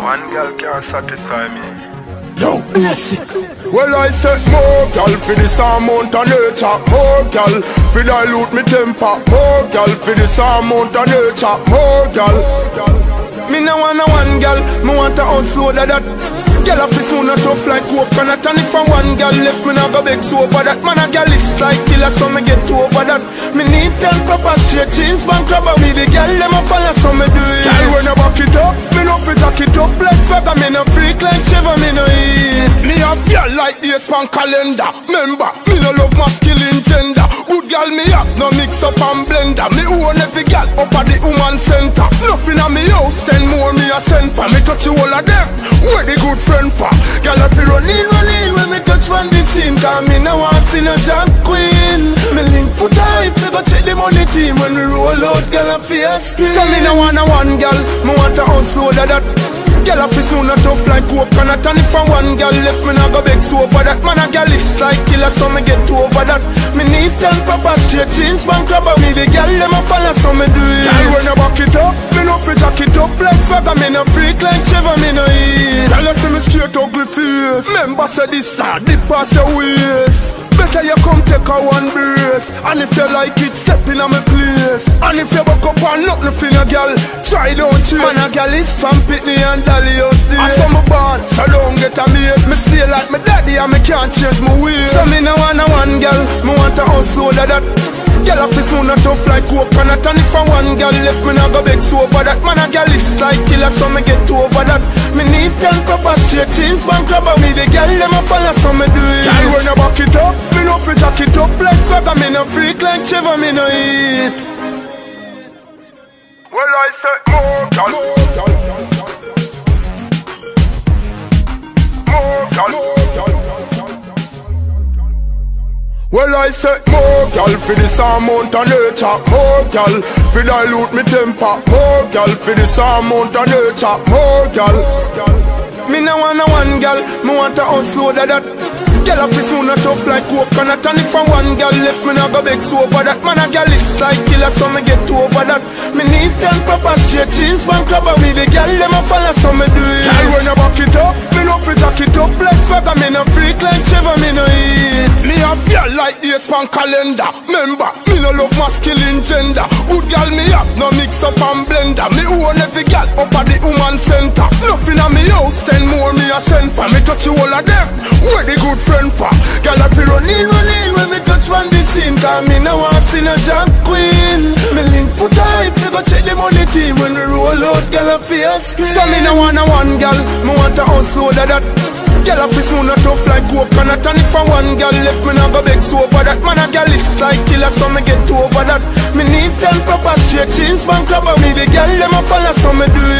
One girl can't satisfy me. Yo, basic. Well, I said more gal for this amount of nature. More gal for dilute me temper. More gal for this amount of nature. More gal. Me no want a one gal, me want a house loader that. Gal off this moon a tough like coconut. And if a one gal left, me no go beg so over that. Man a gal is like killer, so me get over that. Me need 10 proper straight jeans, bank robber with the gal. Let me follow, so me do it. Gal when I back it up, me no fi jack it up like swagger. Me no freak like Trevor, me no eat. Me a girl like dates from calendar. Member, me no love masculine gender. Good girl me have no mix up and blender. Me own every girl up at the woman center. Nothing at me house, 10 more me a send for. Me touch you all of them, where the good friend for. Girl if you run in when me touch one this scene. Cause me no want see no job queen. Me link for type, never check the money team. When we roll out, girl if you ask me. So me no want a one girl, me want a house holder that. Girl off this moon a tough like coconut. And if a one girl left, me no go beg so over that. Man a girl is like killer, so me get over that. Me need 10 proper straight jeans, bank robber with the girl, let me follow, so me do it. Girl when I back it up, me no fi jack it up like swagger. Me no freak like Trevor, me no eat. Girl you see me straight ugly face. Member say this start, dip past your waist. Better you come take a one brace. And if you like it, step in a me place. And if you back up and nothing for a girl, try don't chase. Man a girl is from Pitney and Dallas. I saw my band, so don't get amazed. Me stay like my daddy and me can't change my ways. So me no want a one girl, me want a house holder that. Girl off this moon a tough like coconut. And if a one girl left, me no go beg so over that. Man a girl is like killer, so me get over that. Me need 10 proper straight jeans, bank robber with the girl, let me follow, so me do it. Girl when I back it up, me no fi jack it up like swagger. Me no freak like Trevor, me no eat. Well I said more girl. Well I said more gal for this amount of nature. More gal for dilute me temper. More gal for this amount of nature. More gal. Me no want a one gal, me want a house loader that. Girl off this moon a tough like coconut. And if a one girl left, me no go beg so over that. Man a girl is like killer, so me get over that. Me need 10 proper straight jeans, bank robber with the girl, let me follow, so me do it. Girl when I back it up, me no fi jack it up like swagger. Me no freak like Trevor, me no eat. Me a girl like dates from calendar. Member, me no love masculine gender. Good girl me have no mix up and blender. Me own every girl up at the woman center. Nothing at me house, 10 more me a send for. Me touch you all of them, where the good friend for. Girl if you run in when me touch one this scene. Cause me no want see no job queen. Me link for type, never check the money team. When we roll out, girl if you ask me. So me no want a one girl, me want a house holder that. Girl off this moon a tough like coconut. And if a one girl left, me no go beg so over that. Man a girl is like killer, so me get over that. Me need 10 proper straight jeans, bank robber with the girl, let me follow, so me do it.